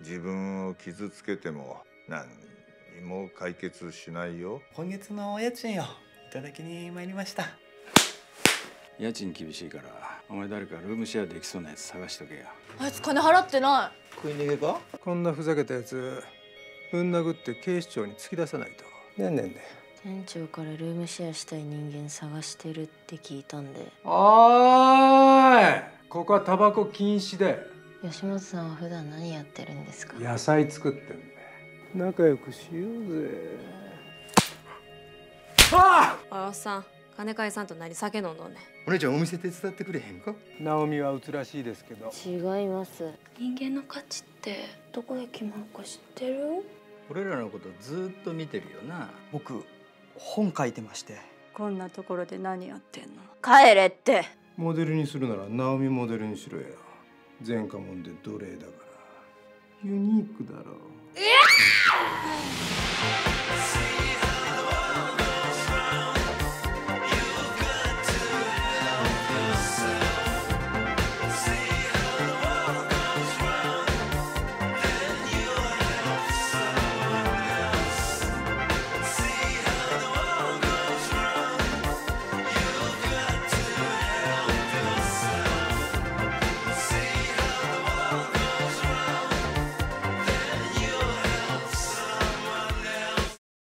自分を傷つけても何にも解決しないよ。今月のお家賃をいただきに参りました。家賃厳しいからお前誰かルームシェアできそうなやつ探しとけよ。あいつ金払ってない。食い逃げか。こんなふざけたやつぶん殴って警視庁に突き出さないと。ねんねんだよ。店長からルームシェアしたい人間探してるって聞いたんで。おーい、ここはタバコ禁止で。吉本さんは普段何やってるんですか。野菜作ってんだよ。仲良くしようぜ。ああ、おやっさん金貝さんとなり酒飲んどんね。お姉ちゃんお店手伝ってくれへんか。直美はうつらしいですけど。違います。人間の価値ってどこで決まるか知ってる。俺らのことずっと見てるよな。僕本書いてまして。こんなところで何やってんの。帰れって。モデルにするなら直美モデルにしろよ。前科者で奴隷だからユニークだろう。